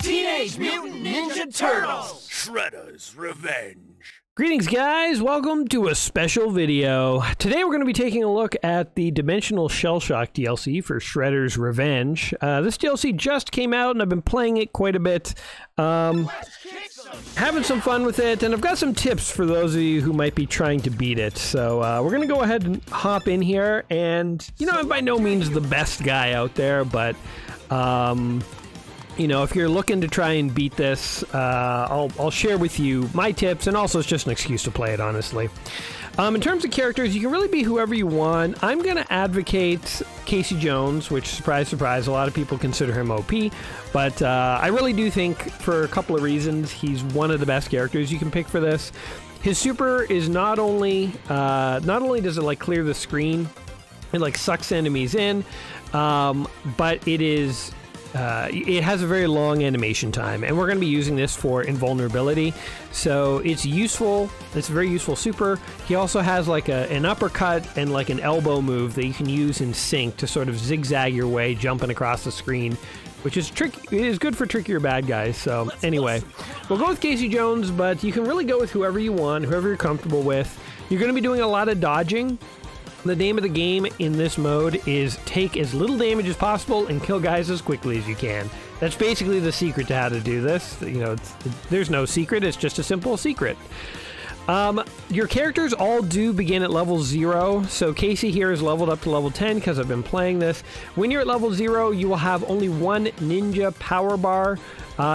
Teenage Mutant Ninja Turtles! Shredder's Revenge! Greetings guys, welcome to a special video. Today we're going to be taking a look at the Dimensional Shellshock DLC for Shredder's Revenge. This DLC just came out and I've been playing it quite a bit. Having some fun with it, and I've got some tips for those of you who might be trying to beat it. So we're going to go ahead and hop in here, and, you know, I'm by no means the best guy out there, but, you know, if you're looking to try and beat this, I'll share with you my tips, and also it's just an excuse to play it, honestly. In terms of characters, you can really be whoever you want. I'm going to advocate Casey Jones, which, surprise, surprise, a lot of people consider him OP. But I really do think, for a couple of reasons, he's one of the best characters you can pick for this. His super is not only does it, like, clear the screen, it, like, sucks enemies in, but it is... it has a very long animation time, and we're going to be using this for invulnerability, so it's useful. It's a very useful super. He also has like an uppercut and like an elbow move that you can use in sync to sort of zigzag your way jumping across the screen, which is good for trickier bad guys. So anyway, we'll go with Casey Jones, but you can really go with whoever you want, whoever you're comfortable with. You're going to be doing a lot of dodging. The name of the game in this mode is take as little damage as possible and kill guys as quickly as you can. That's basically the secret to how to do this. You know, there's no secret. It's just a simple secret. Your characters all do begin at level 0, so Casey here is leveled up to level 10 because I've been playing this. When you're at level 0, you will have only one ninja power bar,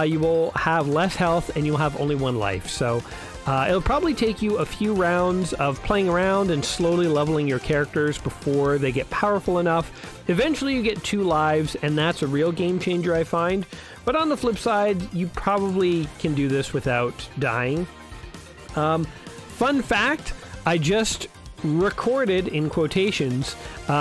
you will have less health, and you'll have only one life. So it'll probably take you a few rounds of playing around and slowly leveling your characters before they get powerful enough. Eventually you get 2 lives, and that's a real game changer, I find. But on the flip side, you probably can do this without dying. Fun fact, I just recorded, in quotations,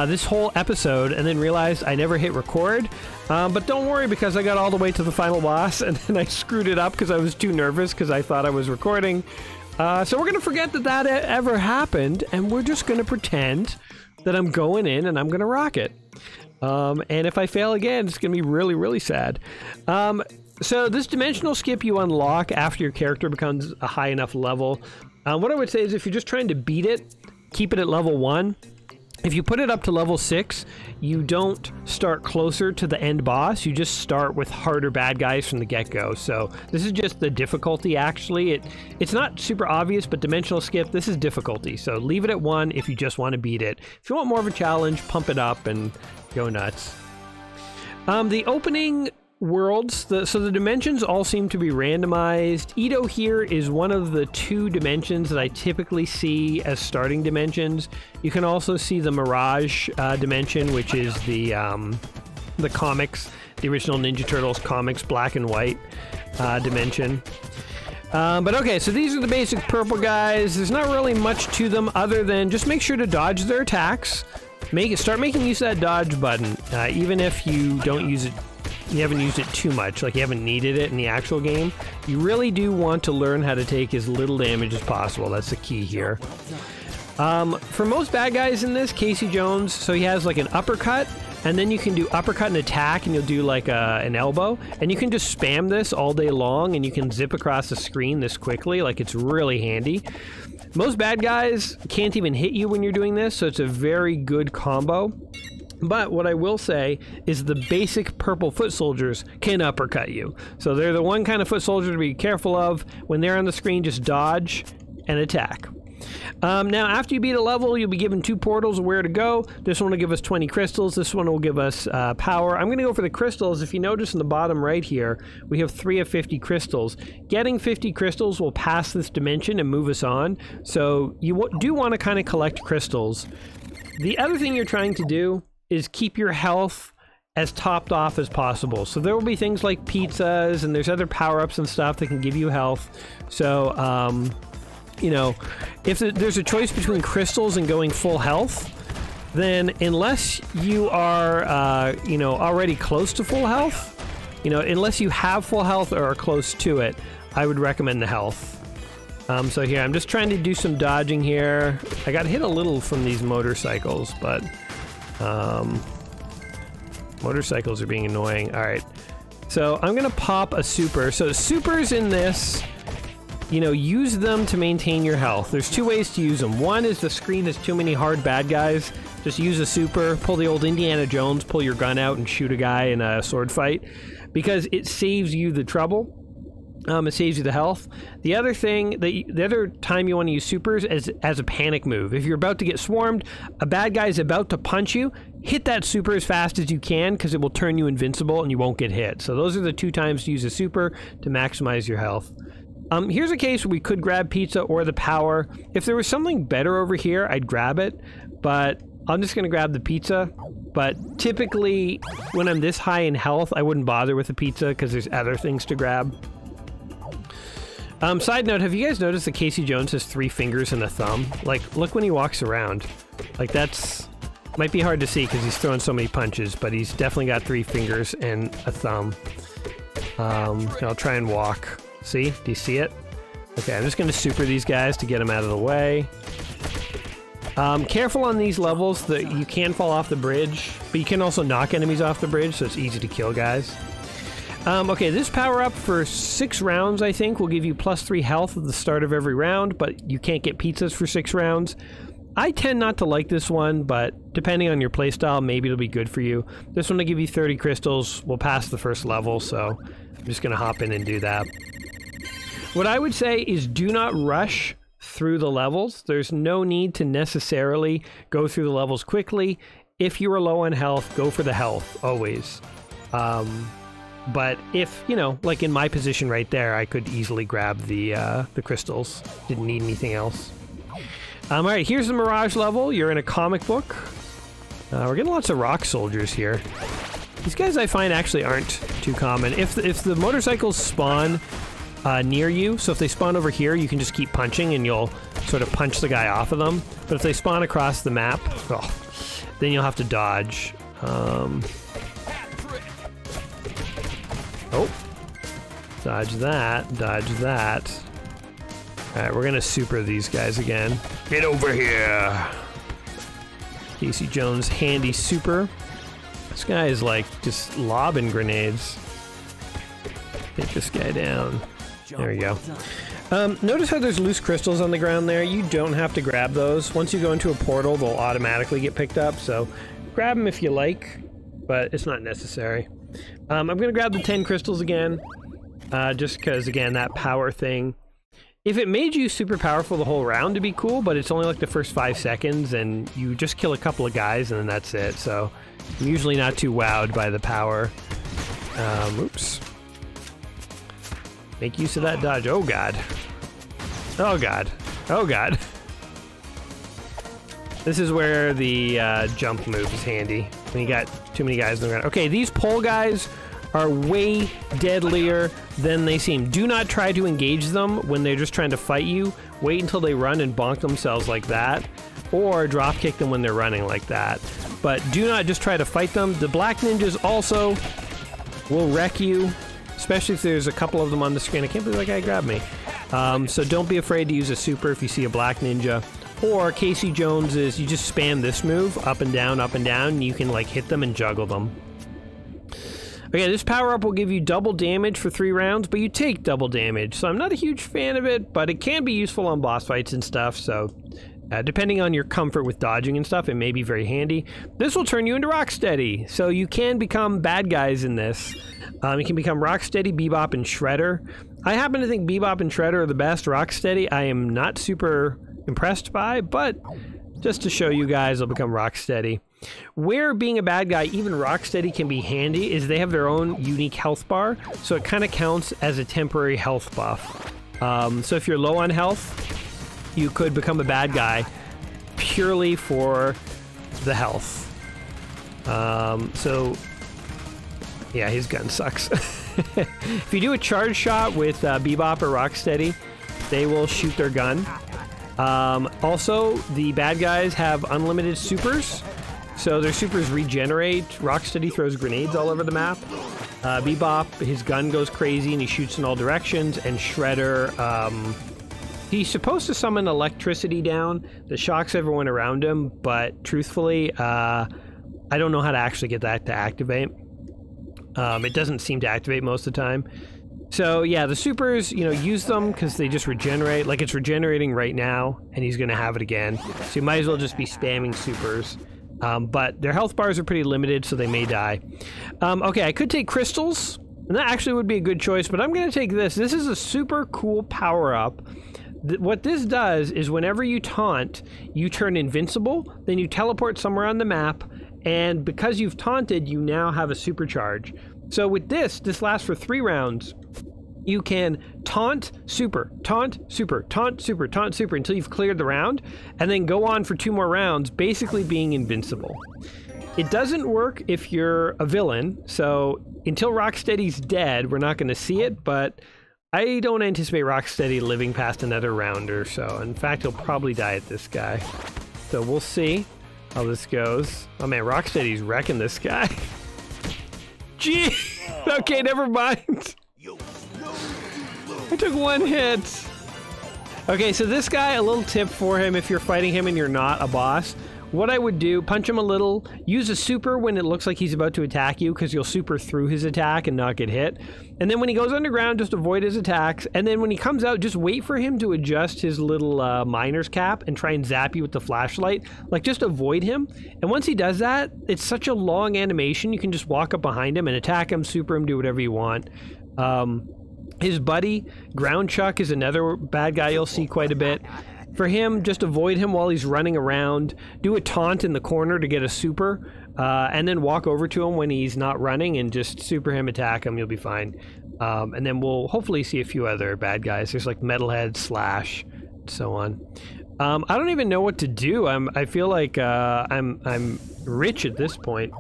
this whole episode and then realized I never hit record. But don't worry, because I got all the way to the final boss and then I screwed it up because I was too nervous because I thought I was recording. So we're going to forget that that ever happened, and we're just going to pretend that I'm going in and I'm going to rock it. And if I fail again, it's going to be really, really sad. So this dimensional skip you unlock after your character becomes a high enough level. What I would say is if you're just trying to beat it, keep it at level 1. If you put it up to level 6, you don't start closer to the end boss. You just start with harder bad guys from the get-go. So this is just the difficulty, actually. It's not super obvious, but dimensional skip, this is difficulty. So leave it at 1 if you just want to beat it. If you want more of a challenge, pump it up and go nuts. The opening... worlds. So the dimensions all seem to be randomized. Ito here is one of the 2 dimensions that I typically see as starting dimensions. You can also see the Mirage dimension, which is the comics, the original Ninja Turtles comics, black and white dimension. But okay, so these are the basic purple guys. There's not really much to them other than just make sure to dodge their attacks. Start making use of that dodge button, even if you don't use it. You haven't used it too much, like you haven't needed it in the actual game. You really do want to learn how to take as little damage as possible. That's the key here. For most bad guys in this, Casey Jones, so he has like an uppercut, and then you can do uppercut and attack, and you'll do like an elbow, and you can just spam this all day long, and you can zip across the screen this quickly. Like, it's really handy. Most bad guys can't even hit you when you're doing this, so it's a very good combo. But what I will say is the basic purple foot soldiers can uppercut you. So they're the one kind of foot soldier to be careful of. When they're on the screen, just dodge and attack. Now, after you beat a level, you'll be given 2 portals of where to go. This one will give us 20 crystals. This one will give us power. I'm going to go for the crystals. If you notice in the bottom right here, we have 3 of 50 crystals. Getting 50 crystals will pass this dimension and move us on. So you do want to kind of collect crystals. The other thing you're trying to do is keep your health as topped off as possible. So there will be things like pizzas, and there's other power-ups and stuff that can give you health. So, you know, if there's a choice between crystals and going full health, then unless you are, you know, already close to full health, you know, unless you have full health or are close to it, I would recommend the health. So here, I'm just trying to do some dodging here. I got hit a little from these motorcycles, but... motorcycles are being annoying. All right, So I'm gonna pop a super. So supers in this, you know, use them to maintain your health. There's two ways to use them. One is the screen has too many hard bad guys. Just use a super, pull the old Indiana Jones, pull your gun out and shoot a guy in a sword fight, because it saves you the trouble. It saves you the health. The other thing, the other time you want to use supers is as a panic move. If you're about to get swarmed, a bad guy's about to punch you, hit that super as fast as you can, because it will turn you invincible and you won't get hit. So those are the two times to use a super to maximize your health. Here's a case where we could grab pizza or the power. If there was something better over here, I'd grab it, but I'm just gonna grab the pizza. But typically, when I'm this high in health, I wouldn't bother with the pizza because there's other things to grab. Side note, have you guys noticed that Casey Jones has 3 fingers and a thumb? Like, look when he walks around. Like, that's... might be hard to see because he's throwing so many punches, but he's definitely got 3 fingers and a thumb. And I'll try and walk. See? Do you see it? Okay, I'm just going to super these guys to get them out of the way. Careful on these levels that you can fall off the bridge, but you can also knock enemies off the bridge, so it's easy to kill guys. Okay, this power-up for 6 rounds, I think, will give you +3 health at the start of every round, but you can't get pizzas for 6 rounds. I tend not to like this one, but depending on your playstyle, maybe it'll be good for you. This one will give you 30 crystals. We'll pass the first level, so I'm just going to hop in and do that. What I would say is do not rush through the levels. There's no need to necessarily go through the levels quickly. If you are low on health, go for the health, always. But if, you know, like in my position right there, I could easily grab the crystals. Didn't need anything else. All right, here's the Mirage level. You're in a comic book. We're getting lots of rock soldiers here. These guys I find actually aren't too common. If the motorcycles spawn near you, so if they spawn over here, you can just keep punching and you'll sort of punch the guy off of them. But if they spawn across the map, then you'll have to dodge. Oh, dodge that, dodge that. All right, we're gonna super these guys again. Get over here! Casey Jones, handy super. This guy is like just lobbing grenades. Take this guy down. There we go. Notice how there's loose crystals on the ground there. You don't have to grab those. Once you go into a portal, they'll automatically get picked up, so grab them if you like, but it's not necessary. I'm going to grab the 10 crystals again, just because, again, that power thing. If it made you super powerful the whole round, it'd be cool, but it's only like the first 5 seconds, and you just kill a couple of guys, and then that's it. So I'm usually not too wowed by the power. Oops. Make use of that dodge. Oh, God. Oh, God. Oh, God. This is where the jump move is handy. When you got too many guys in the ground. Okay, these pole guys are way deadlier than they seem. Do not try to engage them when they're just trying to fight you. Wait until they run and bonk themselves like that, or drop kick them when they're running like that. But do not just try to fight them. The black ninjas also will wreck you, especially if there's a couple of them on the screen. I can't believe that guy grabbed me. So don't be afraid to use a super if you see a black ninja. Or Casey Jones is, you just spam this move, up and down, and you can like hit them and juggle them. Okay, this power-up will give you double damage for 3 rounds, but you take double damage. So I'm not a huge fan of it, but it can be useful on boss fights and stuff, so depending on your comfort with dodging and stuff, it may be very handy. This will turn you into Rocksteady, so you can become bad guys in this. You can become Rocksteady, Bebop, and Shredder. I happen to think Bebop and Shredder are the best. Rocksteady, I am not super impressed by, but just to show you guys, I'll become Rocksteady. Where being a bad guy, even Rocksteady can be handy, is they have their own unique health bar, so it kind of counts as a temporary health buff. So if you're low on health, you could become a bad guy purely for the health. So yeah, his gun sucks. If you do a charge shot with Bebop or Rocksteady, they will shoot their gun. Also, the bad guys have unlimited supers, so their supers regenerate. Rocksteady throws grenades all over the map. Bebop, his gun goes crazy and he shoots in all directions. And Shredder, he's supposed to summon electricity down that shocks everyone around him, but truthfully, I don't know how to actually get that to activate. It doesn't seem to activate most of the time. So yeah, the supers, you know, use them because they just regenerate. Like, it's regenerating right now, and he's going to have it again. So you might as well just be spamming supers. But their health bars are pretty limited, so they may die. Okay, I could take crystals, and that actually would be a good choice, but I'm going to take this. This is a super cool power-up. What this does is whenever you taunt, you turn invincible, then you teleport somewhere on the map, and because you've taunted, you now have a supercharge. So with this lasts for 3 rounds. You can taunt, super, taunt, super, taunt, super, taunt, super until you've cleared the round, and then go on for 2 more rounds, basically being invincible. It doesn't work if you're a villain, so until Rocksteady's dead, we're not going to see it, but I don't anticipate Rocksteady living past another round or so. In fact, he'll probably die at this guy. So we'll see how this goes. Oh man, Rocksteady's wrecking this guy. Gee! Okay, never mind. I took 1 hit. Okay, so this guy, a little tip for him if you're fighting him and you're not a boss. What I would do, punch him a little, use a super when it looks like he's about to attack you, because you'll super through his attack and not get hit. And then when he goes underground, just avoid his attacks. And then when he comes out, just wait for him to adjust his little miner's cap and try and zap you with the flashlight. Like, just avoid him. And once he does that, it's such a long animation, you can just walk up behind him and attack him, super him, do whatever you want. His buddy, Ground Chuck, is another bad guy you'll see quite a bit. For him, just avoid him while he's running around, do a taunt in the corner to get a super, and then walk over to him when he's not running and just super him, attack him, you'll be fine. And then we'll hopefully see a few other bad guys. There's like Metalhead, Slash, and so on. I don't even know what to do. I feel like I'm rich at this point.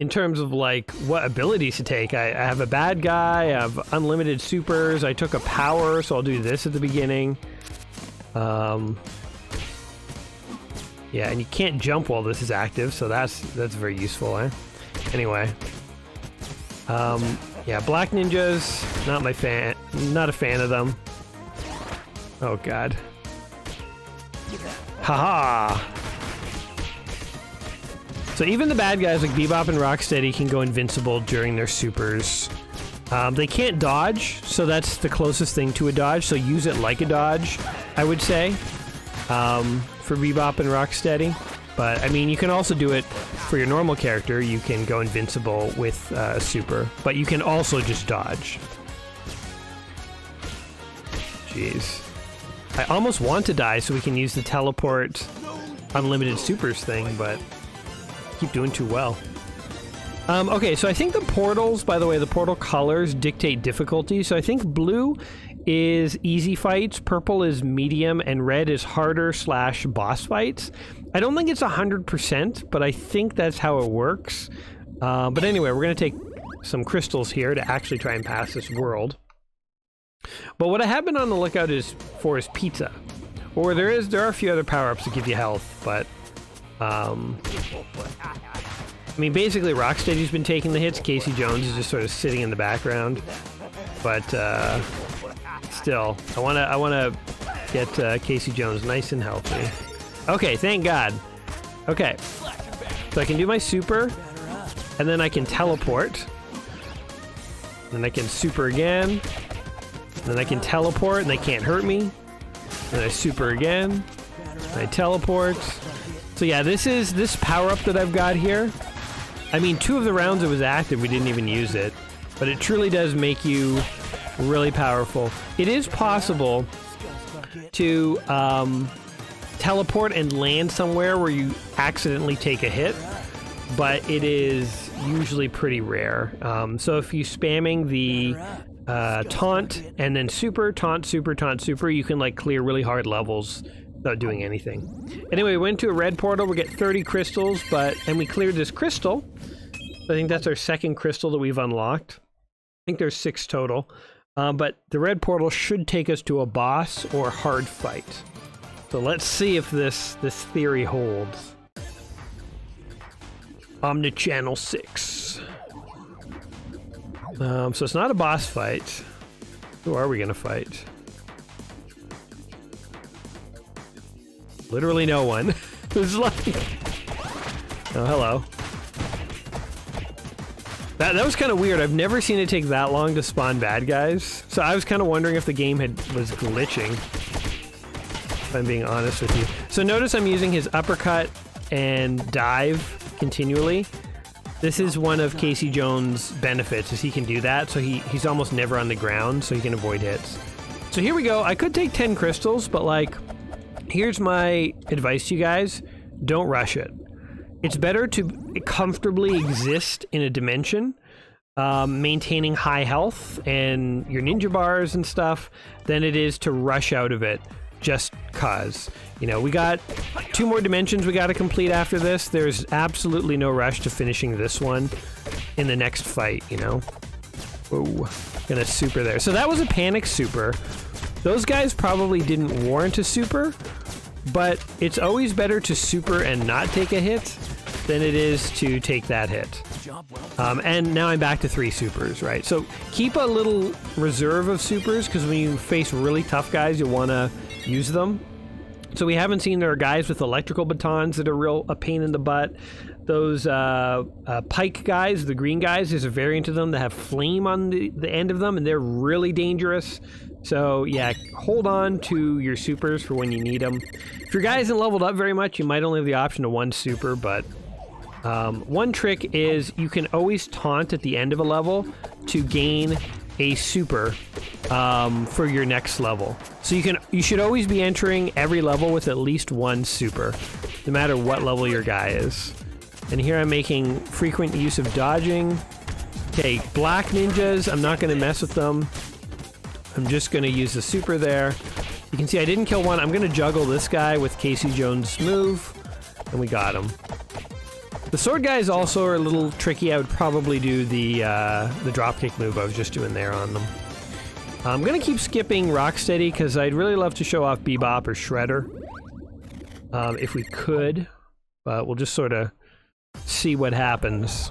In terms of like what abilities to take, I have a bad guy, I have unlimited supers, I took a power, so I'll do this at the beginning. Yeah, and you can't jump while this is active, so that's very useful, eh? Anyway. Yeah, black ninjas, not a fan of them. Oh god. Haha! So even the bad guys like Bebop and Rocksteady can go invincible during their supers. They can't dodge, so that's the closest thing to a dodge, so use it like a dodge, I would say, for Bebop and Rocksteady. But, I mean, you can also do it for your normal character. You can go invincible with a super, but you can also just dodge. Jeez. I almost want to die so we can use the teleport unlimited supers thing, but keep doing too well. Okay, so I think the portals, by the way, the portal colors dictate difficulty. So I think blue is easy fights, purple is medium, and red is harder/boss fights. I don't think it's 100%, but I think that's how it works. But anyway, we're going to take some crystals here to actually try and pass this world. But what I have been on the lookout for is pizza. Or there are a few other power-ups that give you health, but I mean, basically Rocksteady's been taking the hits, Casey Jones is just sort of sitting in the background, but still, I wanna get Casey Jones nice and healthy. Okay, thank God. Okay, so I can do my super, and then I can teleport, then I can super again, then I can teleport, and they can't hurt me, then I super again, I teleport. So yeah, this power-up that I've got here. I mean, 2 of the rounds it was active, we didn't even use it. But it truly does make you really powerful. It is possible to teleport and land somewhere where you accidentally take a hit. But it is usually pretty rare. So if you're spamming the taunt and then super, taunt, super, taunt, super, you can like clear really hard levels without doing anything. Anyway, we went to a red portal, we get 30 crystals, and we cleared this crystal. I think that's our 2nd crystal that we've unlocked. I think there's 6 total. But the red portal should take us to a boss or hard fight. So let's see if this theory holds. Omnichannel 6. So it's not a boss fight. Who are we gonna fight? Literally no one. This is like... Oh, hello. That was kind of weird. I've never seen it take that long to spawn bad guys. So I was kind of wondering if the game was glitching, if I'm being honest with you. So notice I'm using his uppercut and dive continually. This is one of Casey Jones' benefits, is he can do that. So he's almost never on the ground, so he can avoid hits. So here we go. I could take 10 crystals, but like, here's my advice to you guys. Don't rush it. It's better to comfortably exist in a dimension, maintaining high health and your ninja bars and stuff, than it is to rush out of it just cause. You know, we got 2 more dimensions we got to complete after this. There's absolutely no rush to finishing this one in the next fight, you know? Whoa. Gonna super there. So that was a panic super. Those guys probably didn't warrant a super, but it's always better to super and not take a hit than it is to take that hit. And now I'm back to 3 supers, right? So keep a little reserve of supers, because when you face really tough guys, you'll want to use them. So we haven't seen, there are guys with electrical batons that are a pain in the butt. Those pike guys, the green guys, there's a variant of them that have flame on the end of them, and they're really dangerous. So yeah, hold on to your supers for when you need them. If your guy isn't leveled up very much, you might only have the option to 1 super, but one trick is you can always taunt at the end of a level to gain a super for your next level. So you should always be entering every level with at least 1 super, no matter what level your guy is. And here I'm making frequent use of dodging. Okay, black ninjas, I'm not gonna mess with them. I'm just gonna use the super there. You can see I didn't kill one. I'm gonna juggle this guy with Casey Jones' move, and we got him. The sword guys also are a little tricky. I would probably do the dropkick move I was just doing there on them. I'm gonna keep skipping Rocksteady because I'd really love to show off Bebop or Shredder, if we could, but we'll just sort of see what happens.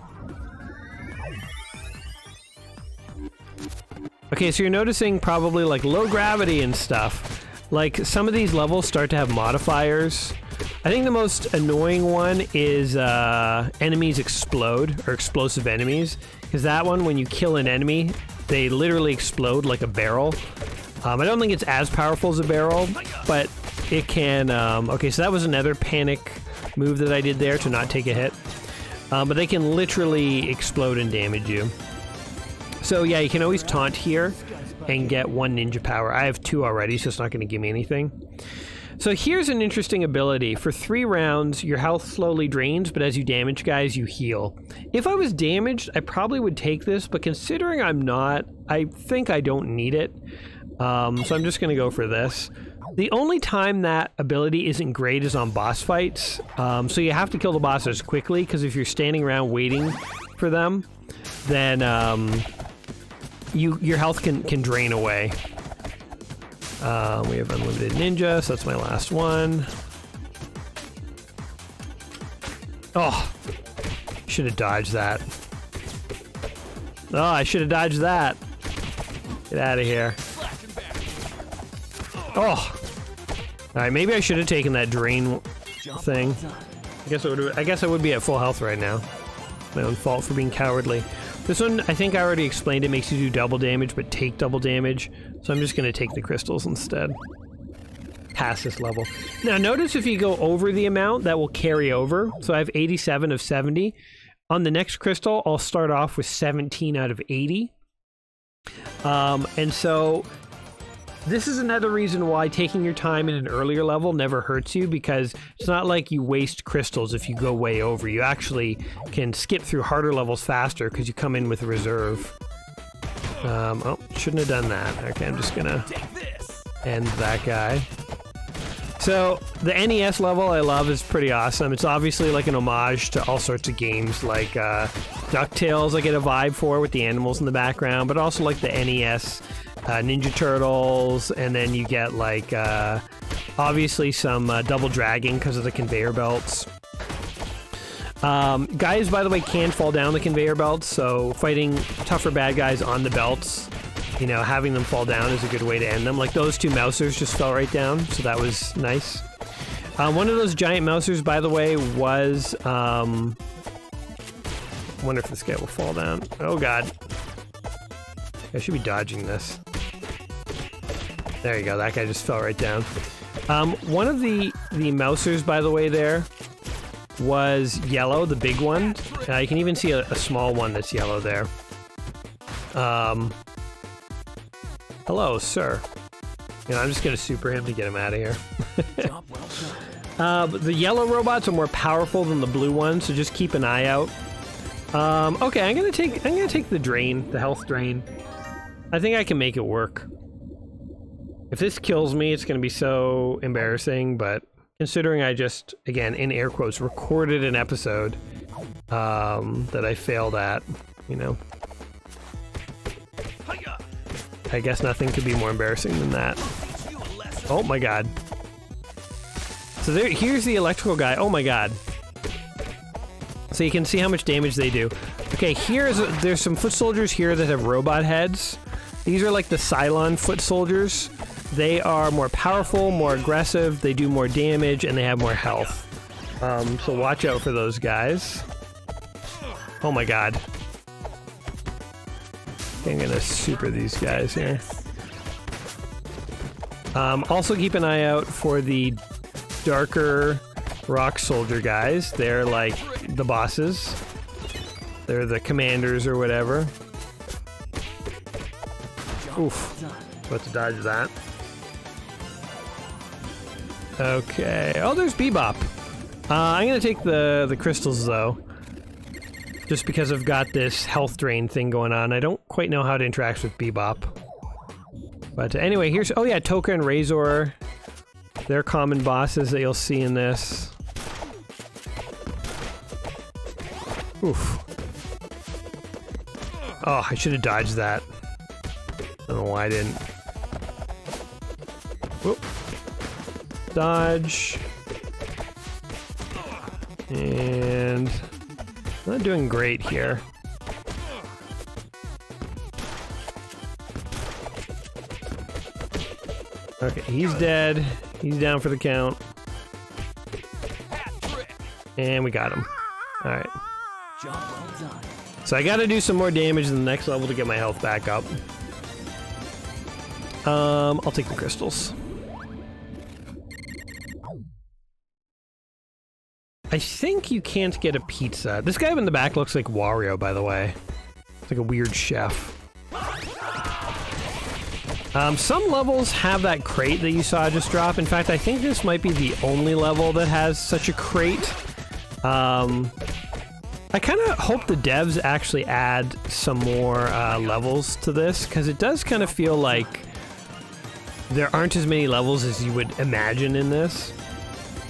Okay, so you're noticing probably like low gravity and stuff. Like some of these levels start to have modifiers. I think the most annoying one is enemies explode, or explosive enemies. Because that one, when you kill an enemy, they literally explode like a barrel. I don't think it's as powerful as a barrel, but it can... okay, so that was another panic move that I did there to not take a hit. But they can literally explode and damage you. So yeah, you can always taunt here and get 1 ninja power. I have 2 already, so it's not going to give me anything. So here's an interesting ability. For 3 rounds, your health slowly drains, but as you damage guys, you heal. If I was damaged, I probably would take this, but considering I'm not, I think I don't need it. So I'm just going to go for this. The only time that ability isn't great is on boss fights. So you have to kill the bosses quickly, because if you're standing around waiting for them, then... Your health can drain away. We have unlimited ninja, so that's my last one. Oh, should have dodged that. Oh, I should have dodged that. Get out of here. Oh, all right. Maybe I should have taken that drain thing. I guess I would be at full health right now. My own fault for being cowardly. This one, I think I already explained, it makes you do double damage, but take double damage. So I'm just going to take the crystals instead. Pass this level. Now notice if you go over the amount, that will carry over. So I have 87 of 70. On the next crystal, I'll start off with 17 out of 80. And so this is another reason why taking your time in an earlier level never hurts you, because it's not like you waste crystals if you go way over. You actually can skip through harder levels faster because you come in with a reserve. Oh, shouldn't have done that. Okay, I'm just gonna end that guy. So the NES level I love is pretty awesome. It's obviously like an homage to all sorts of games like DuckTales I get a vibe for with the animals in the background, but also like the NES Ninja Turtles, and then you get like obviously some double dragging because of the conveyor belts. Guys, by the way, can fall down the conveyor belts, so fighting tougher bad guys on the belts, you know, having them fall down is a good way to end them. Like those 2 mousers just fell right down, so that was nice. One of those giant mousers, by the way, was wonder if this guy will fall down. Oh god. I should be dodging this. There you go, that guy just fell right down. One of the mousers, by the way, there was yellow, the big one. You can even see a small one that's yellow there. Hello, sir. You know, I'm just gonna super him to get him out of here. But the yellow robots are more powerful than the blue ones, so just keep an eye out. Okay, I'm gonna take the drain, the health drain. I think I can make it work. If this kills me, it's gonna be so embarrassing, but considering I just, again, in air quotes, recorded an episode that I failed at, you know. I guess nothing could be more embarrassing than that. Oh my god. So there, here's the electrical guy. Oh my god. So you can see how much damage they do. Okay, there's some foot soldiers here that have robot heads. These are like the Cylon foot soldiers. They are more powerful, more aggressive, they do more damage, and they have more health. So watch out for those guys. Oh my god. I'm gonna super these guys here. Also keep an eye out for the darker rock soldier guys. They're like the bosses. They're the commanders or whatever. Oof. About to dodge that. Okay. Oh, there's Bebop. I'm gonna take the crystals though. Just because I've got this health drain thing going on. I don't quite know how it interacts with Bebop. But anyway, here's... Oh yeah, Toka and Razor. They're common bosses that you'll see in this. Oof. Oh, I should have dodged that. I don't know why I didn't. Whoop. Dodge. And... I'm not doing great here. Okay, he's dead. He's down for the count. And we got him. Alright. So I gotta do some more damage in the next level to get my health back up. I'll take the crystals. I think you can't get a pizza. This guy up in the back looks like Wario, by the way. It's like a weird chef. Some levels have that crate that you saw just drop. In fact, I think this might be the only level that has such a crate. I kind of hope the devs actually add some more levels to this, because it does kind of feel like there aren't as many levels as you would imagine in this.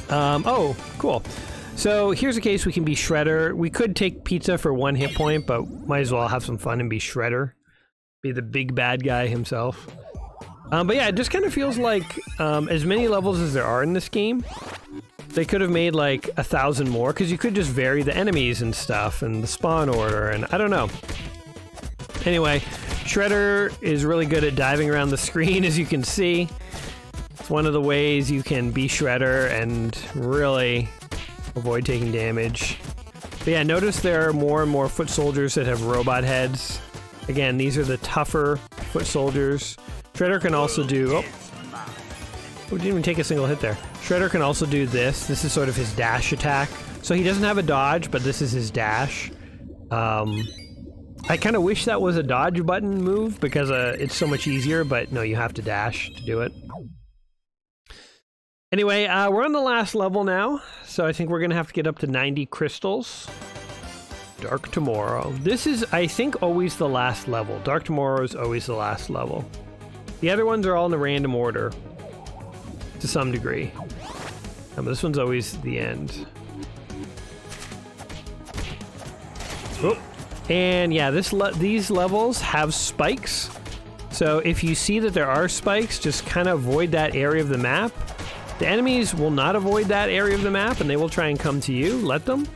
Oh, cool. So here's a case we can be Shredder. We could take Pizza for 1 hit point, but might as well have some fun and be Shredder. Be the big bad guy himself. But yeah, it just kind of feels like as many levels as there are in this game, they could have made like 1,000 more, because you could just vary the enemies and stuff, and the spawn order, and I don't know. Anyway, Shredder is really good at diving around the screen, as you can see. It's one of the ways you can be Shredder and really... avoid taking damage. But yeah, notice there are more and more foot soldiers that have robot heads. Again, these are the tougher foot soldiers. Shredder can also do... Oh, we didn't even take a single hit there. Shredder can also do this. This is sort of his dash attack. So he doesn't have a dodge, but this is his dash. I kind of wish that was a dodge button move because it's so much easier, but no, you have to dash to do it. Anyway, we're on the last level now, so I think we're gonna have to get up to 90 crystals. Dark Tomorrow. This is, I think, always the last level. Dark Tomorrow is always the last level. The other ones are all in a random order, to some degree. This one's always the end. Oh, and yeah, these levels have spikes. So if you see that there are spikes, just kind of avoid that area of the map. The enemies will not avoid that area of the map, and they will try and come to you. Let them.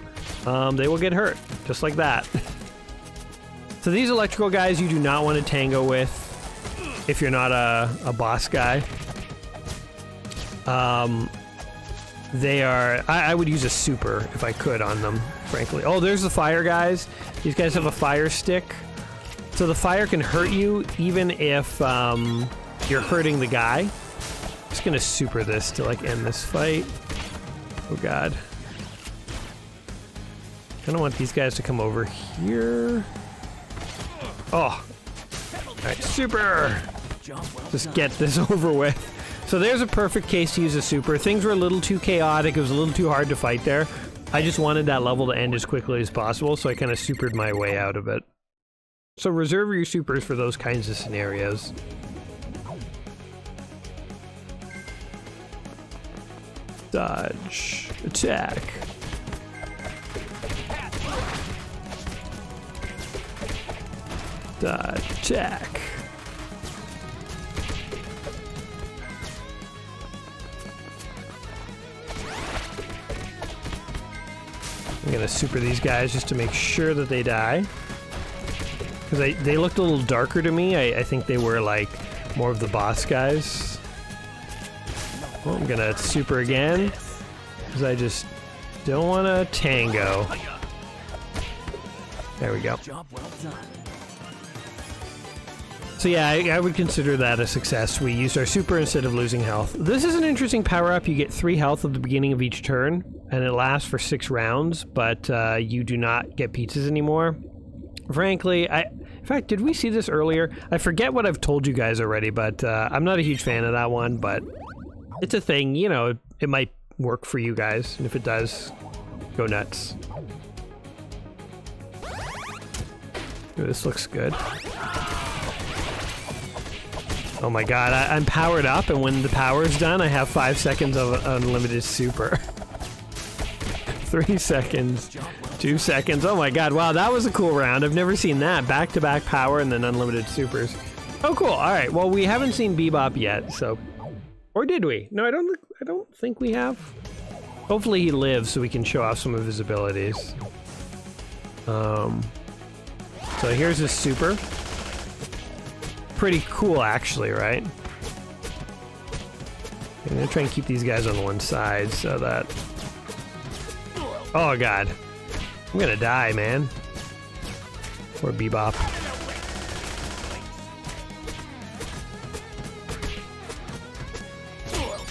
They will get hurt, just like that. So these electrical guys you do not want to tango with if you're not a boss guy. I would use a super if I could on them, frankly. Oh, there's the fire guys. These guys have a fire stick. So the fire can hurt you even if you're hurting the guy. I'm just gonna super this to like end this fight. Oh god. I kinda want these guys to come over here. Oh. Alright, super! Just get this over with. So there's a perfect case to use a super. Things were a little too chaotic, it was a little too hard to fight there. I just wanted that level to end as quickly as possible, so I kinda supered my way out of it. So reserve your supers for those kinds of scenarios. Dodge. Attack. Dodge. Attack. I'm gonna super these guys just to make sure that they die. Because they looked a little darker to me. I think they were, like, more of the boss guys. Well, I'm gonna super again. Because I just don't want to tango. There we go. So yeah, I would consider that a success. We used our super instead of losing health. This is an interesting power-up. You get 3 health at the beginning of each turn. And it lasts for 6 rounds. But you do not get pizzas anymore. Frankly, in fact, did we see this earlier? I forget what I've told you guys already, but I'm not a huge fan of that one, but it's a thing, you know, it might work for you guys, and if it does, go nuts. Ooh, this looks good. Oh my god, I'm powered up, and when the power's done, I have 5 seconds of unlimited super. 3 seconds. 2 seconds. Oh my god, wow, that was a cool round. I've never seen that. Back-to-back power and then unlimited supers. Oh, cool. All right, well, we haven't seen Bebop yet, so... Or did we? No, I don't think we have. Hopefully he lives so we can show off some of his abilities. So here's his super. Pretty cool, actually, right? I'm gonna try and keep these guys on one side so that... Oh, god. I'm gonna die, man. Or Bebop.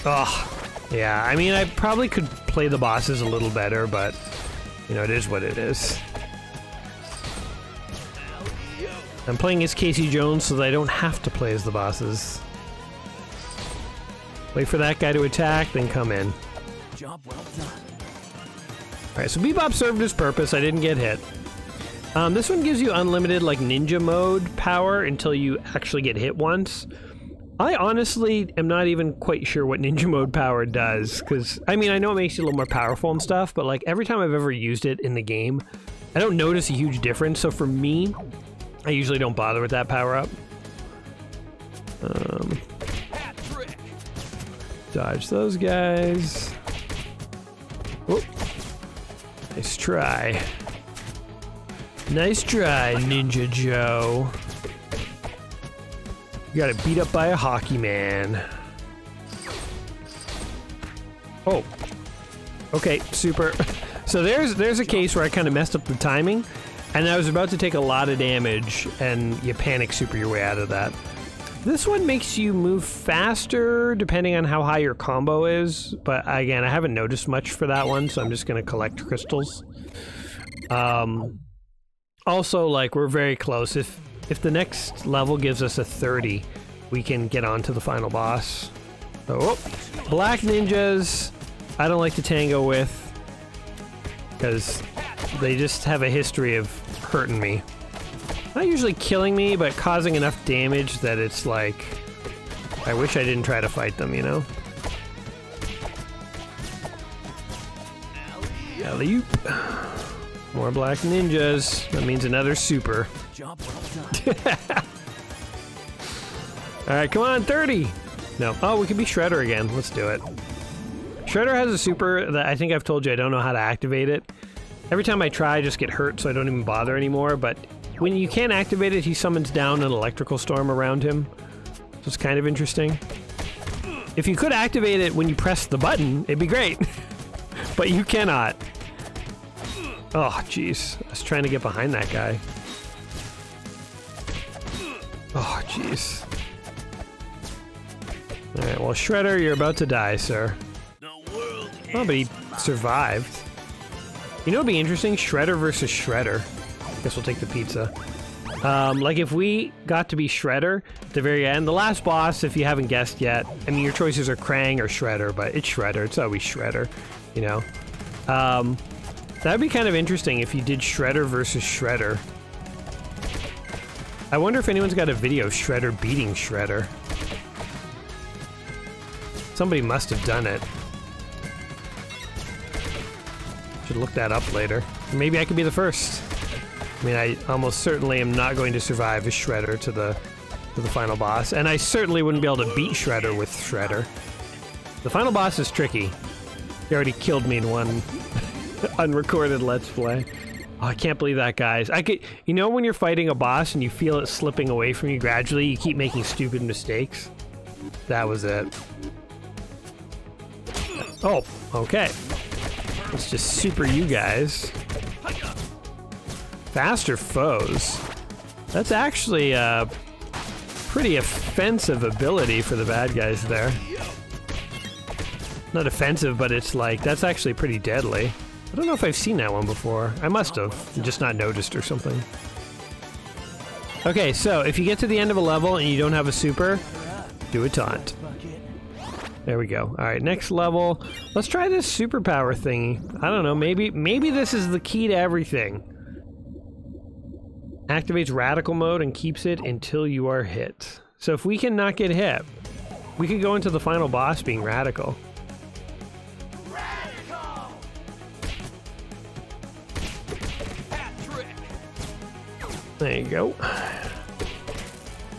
Oh, yeah. I mean, I probably could play the bosses a little better, but you know, it is what it is. I'm playing as Casey Jones so that I don't have to play as the bosses. Wait for that guy to attack, then come in. Job well done. Alright, so Bebop served his purpose, I didn't get hit. This one gives you unlimited, like, ninja mode power until you actually get hit once. I honestly am not even quite sure what ninja mode power does, because, I mean, I know it makes you a little more powerful and stuff, but, like, every time I've ever used it in the game, I don't notice a huge difference, so for me, I usually don't bother with that power-up. Dodge those guys. Whoop. Nice try. Nice try, Ninja Joe. You got it beat up by a hockey man. Oh. Okay, super. So there's a case where I kind of messed up the timing, and I was about to take a lot of damage, and you panic super your way out of that. This one makes you move faster depending on how high your combo is, but again, I haven't noticed much for that one, so I'm just gonna collect crystals. Also, like, we're very close. If the next level gives us a 30, we can get on to the final boss. Oh, black ninjas I don't like to tango with because they just have a history of hurting me. Not usually killing me, but causing enough damage that it's like... I wish I didn't try to fight them, you know? Alley-oop. More black ninjas. That means another super. Alright, come on, 30! No. Oh, we could be Shredder again. Let's do it. Shredder has a super that I think I've told you I don't know how to activate it. Every time I try, I just get hurt, so I don't even bother anymore, but... When you can't activate it, he summons down an electrical storm around him. So it's kind of interesting. If you could activate it when you press the button, it'd be great. But you cannot. Oh, jeez. I was trying to get behind that guy. Oh, jeez. Alright, well, Shredder, you're about to die, sir. Oh, but he survived. You know what would be interesting? Shredder versus Shredder. I guess we'll take the pizza. Like, if we got to be Shredder at the very end, the last boss, if you haven't guessed yet, I mean, your choices are Krang or Shredder, but it's Shredder. It's always Shredder, you know? That'd be kind of interesting if you did Shredder versus Shredder. I wonder if anyone's got a video of Shredder beating Shredder. Somebody must have done it. Should look that up later. Maybe I could be the first. I mean, I almost certainly am not going to survive as Shredder to the final boss, and I certainly wouldn't be able to beat Shredder with Shredder. The final boss is tricky. He already killed me in one unrecorded Let's Play. Oh, I can't believe that, guys. You know when you're fighting a boss and you feel it slipping away from you gradually, you keep making stupid mistakes? That was it. Oh, okay. Let's just super you guys. Faster foes. That's actually a pretty offensive ability for the bad guys there. Not offensive, but it's like, that's actually pretty deadly. I don't know if I've seen that one before. I must have, just not noticed or something. Okay, so if you get to the end of a level and you don't have a super, do a taunt. There we go. Alright, next level. Let's try this superpower thingy. I don't know, maybe this is the key to everything. Activates radical mode and keeps it until you are hit. So if we cannot get hit, we could go into the final boss being radical. There you go. I'm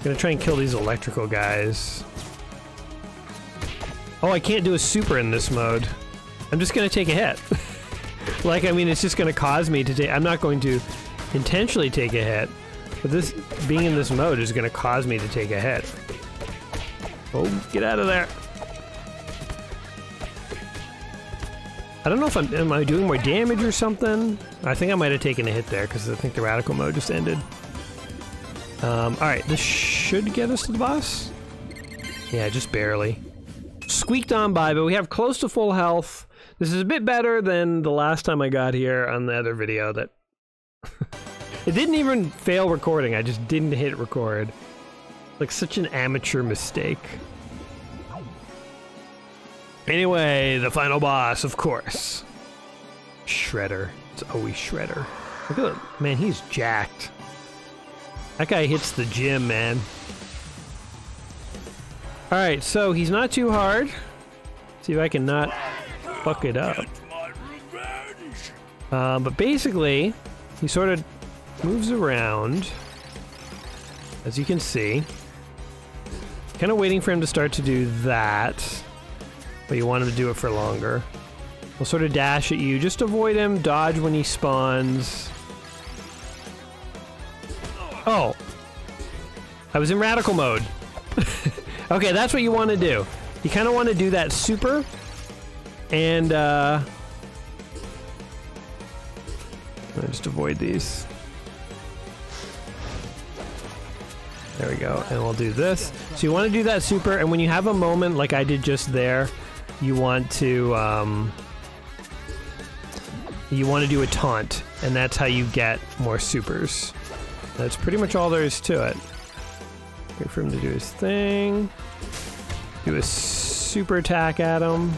gonna try and kill these electrical guys. Oh, I can't do a super in this mode. I'm just gonna take a hit. Like, I mean, it's just gonna cause me to take... I'm not going to intentionally take a hit, but this being in this mode is gonna cause me to take a hit. Oh, get out of there. I don't know if am I doing more damage or something? I think I might have taken a hit there, because I think the radical mode just ended. Alright, this should get us to the boss? Yeah, just barely. Squeaked on by, but we have close to full health. This is a bit better than the last time I got here on the other video that... It didn't even fail recording, I just didn't hit record. Like, such an amateur mistake. Anyway, the final boss, of course. Shredder. It's always Shredder. Look at that. Man, he's jacked. That guy hits the gym, man. Alright, so he's not too hard. See if I can not fuck it up. But basically, he sort of moves around, as you can see. Kind of waiting for him to start to do that. But you want him to do it for longer. He'll sort of dash at you. Just avoid him, dodge when he spawns. Oh! I was in radical mode. Okay, that's what you want to do. You kind of want to do that super. And, I'll just avoid these. There we go. And we'll do this. So you want to do that super, and when you have a moment like I did just there, you want to do a taunt, and that's how you get more supers. That's pretty much all there is to it. Wait for him to do his thing. Do a super attack at him.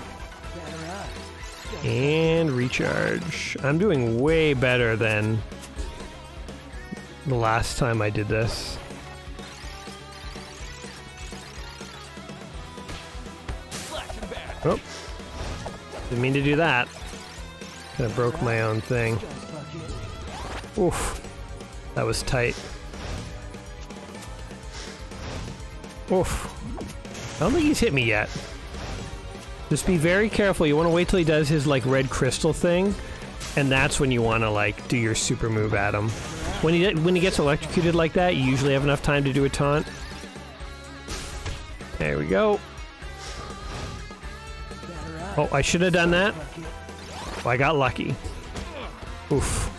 And recharge. I'm doing way better than the last time I did this. Oh, didn't mean to do that. Kind of broke my own thing. Oof, that was tight. Oof, I don't think he's hit me yet. Just be very careful. You want to wait till he does his like red crystal thing, and that's when you want to like do your super move at him. When he gets electrocuted like that, you usually have enough time to do a taunt. There we go. Oh, I should have done that. Well, I got lucky. Oof.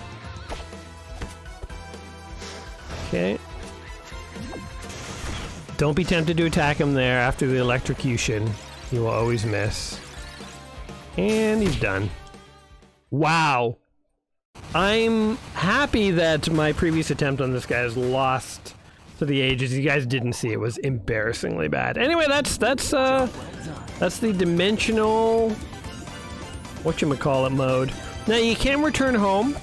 Okay. Don't be tempted to attack him there after the electrocution. He will always miss. And he's done. Wow. I'm happy that my previous attempt on this guy is lost to the ages. You guys didn't see. It was embarrassingly bad. Anyway, that's the dimensional whatchamacallit mode. Now you can return home,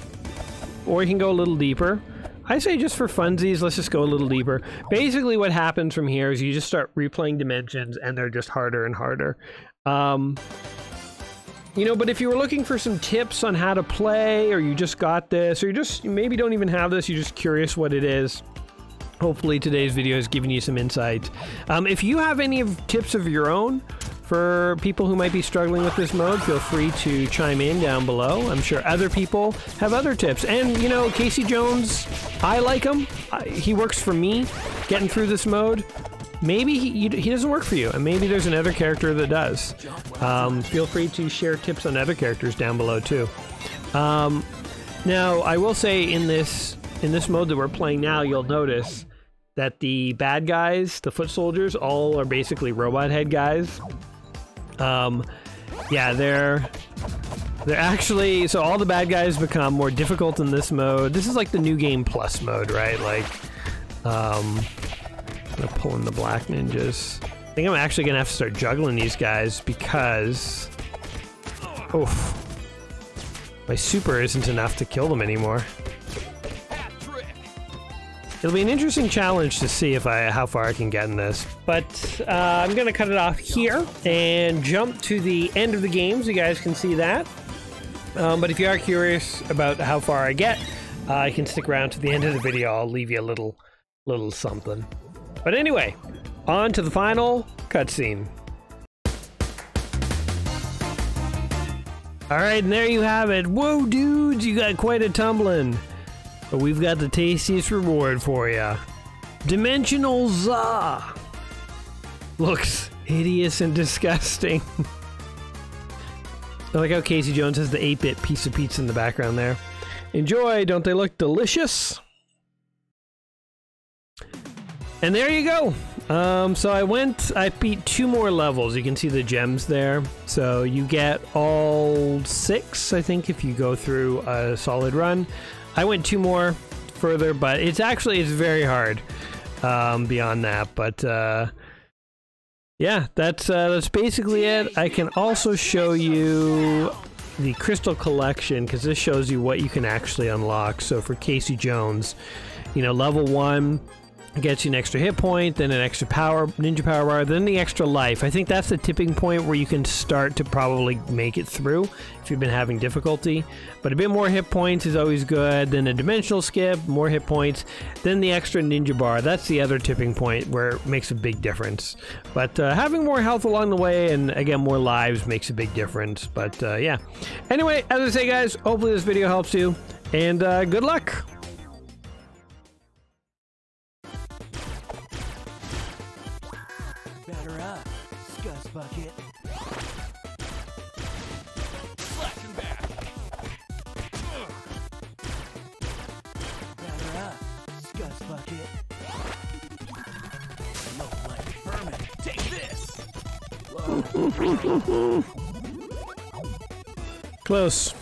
or you can go a little deeper. I say just for funsies, let's just go a little deeper. Basically what happens from here is you just start replaying dimensions and they're just harder and harder. You know, but if you were looking for some tips on how to play, or you just got this, or you just maybe don't even have this, you're just curious what it is, hopefully today's video has given you some insight. If you have any tips of your own for people who might be struggling with this mode, feel free to chime in down below. I'm sure other people have other tips. And, you know, Casey Jones, I like him. He works for me, getting through this mode. Maybe he doesn't work for you, and maybe there's another character that does. Feel free to share tips on other characters down below, too. Now, I will say in this mode that we're playing now, you'll notice that the bad guys, the foot soldiers, all are basically robot head guys. Yeah, they're actually, so all the bad guys become more difficult in this mode. This is like the new game plus mode, right? Like, I'm gonna pull in the black ninjas. I think I'm actually gonna have to start juggling these guys because, oof, my super isn't enough to kill them anymore. It'll be an interesting challenge to see how far I can get in this. But I'm going to cut it off here and jump to the end of the game so you guys can see that. But if you are curious about how far I get, you can stick around to the end of the video. I'll leave you a little something. But anyway, on to the final cutscene. All right, and there you have it. Whoa, dudes, you got quite a tumbling. But we've got the tastiest reward for ya. Dimensional Za! Looks hideous and disgusting. I like how Casey Jones has the 8-bit piece of pizza in the background there. Enjoy, don't they look delicious? And there you go! So I beat 2 more levels. You can see the gems there. So you get all 6, I think, if you go through a solid run. I went 2 more further, but it's very hard beyond that. But yeah, that's basically it. I can also show you the crystal collection because this shows you what you can actually unlock. So for Casey Jones, you know, level 1 gets you an extra hit point, then an extra ninja power bar, then the extra life. I think that's the tipping point where you can start to probably make it through if you've been having difficulty. But a bit more hit points is always good, then a dimensional skip, more hit points, then the extra ninja bar. That's the other tipping point where it makes a big difference. But having more health along the way and, again, more lives makes a big difference. But yeah. Anyway, as I say, guys, hopefully this video helps you, and good luck! Bucket. Slashing back. Batter up, Scuss Bucket. Look like vermin. Take this. Close.